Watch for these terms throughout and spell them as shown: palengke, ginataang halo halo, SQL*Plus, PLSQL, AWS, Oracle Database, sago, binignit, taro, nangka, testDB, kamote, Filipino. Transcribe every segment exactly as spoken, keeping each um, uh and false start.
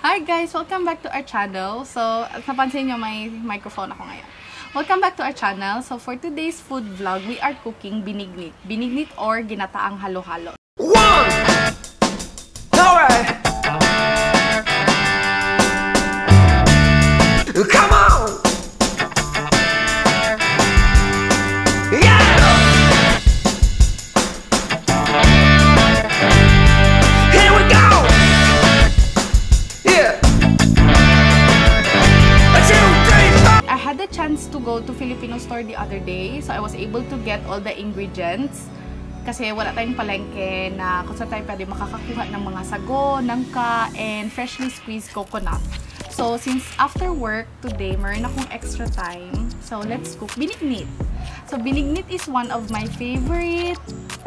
Hi guys! Welcome back to our channel. So, napansin nyo may microphone ako ngayon. Welcome back to our channel. So, for today's food vlog, we are cooking binignit. Binignit or ginataang halo halo. One! Alright! Come on! To Filipino store the other day, so I was able to get all the ingredients kasi wala tayong palengke na kung saan tayo pwede makakakuha ng mga sago, nangka, and freshly squeezed coconut. So since after work today, meron akong extra time, so let's cook binignit. So binignit is one of my favorite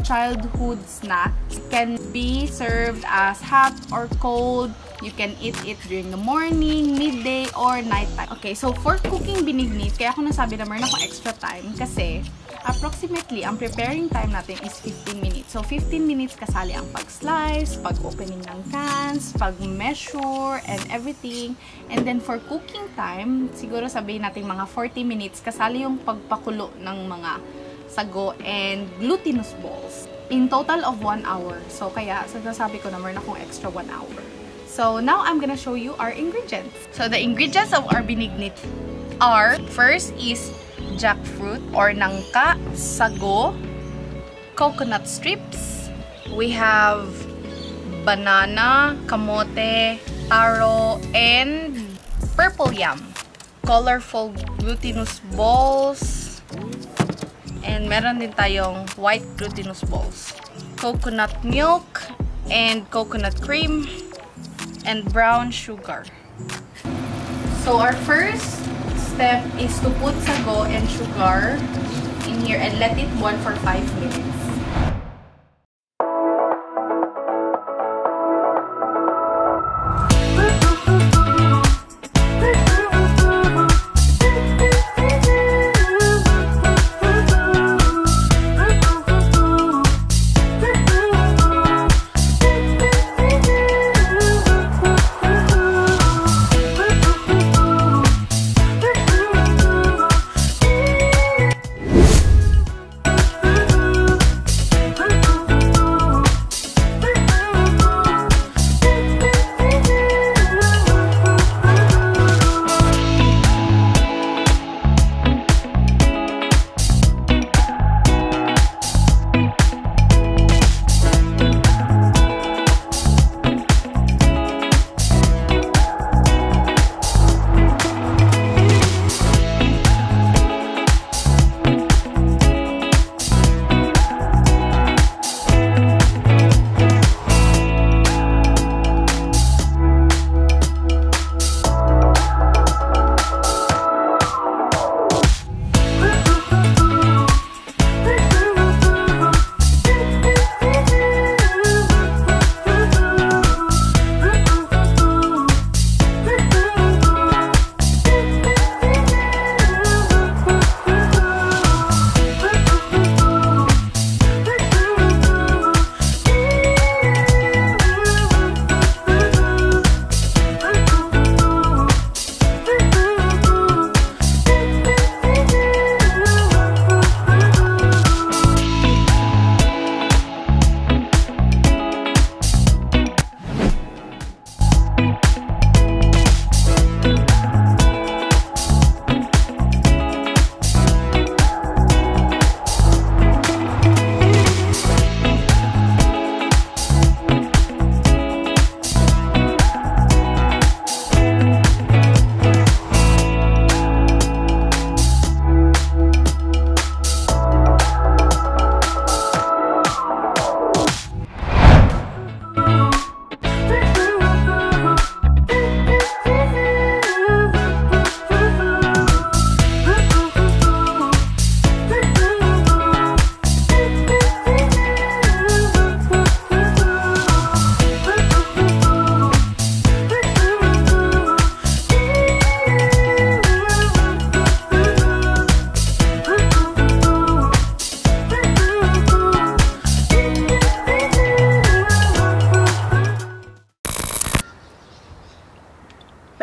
childhood snack. It can be served as hot or cold. You can eat it during the morning, midday, or nighttime. Okay, so for cooking binignit, kaya ako nasabi na meron akong extra time kasi approximately, ang preparing time natin is fifteen minutes. So, fifteen minutes kasali ang pag-slice, pag-opening ng cans, pag-measure, and everything. And then, for cooking time, siguro sabihin natin mga forty minutes kasali yung pagpakulo ng mga sago and glutinous balls. In total of one hour. So, kaya sasabi ko na meron akong extra one hour. So now I'm gonna show you our ingredients. So the ingredients of our binignit are, first is jackfruit or nangka, sago, coconut strips. We have banana, kamote, taro, and purple yam. Colorful glutinous balls. And meron din tayong white glutinous balls. Coconut milk and coconut cream. And brown sugar. So our first step is to put sago and sugar in here and let it boil for five minutes.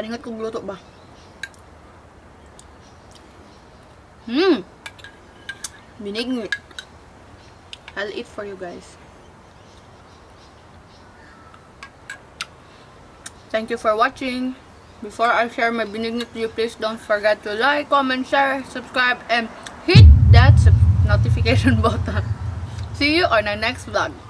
Paningat kung luto ba? Hmm. Binignit. I'll eat for you guys. Thank you for watching. Before I share my binignit to you, please don't forget to like, comment, share, subscribe, and hit that notification button. See you on our next vlog.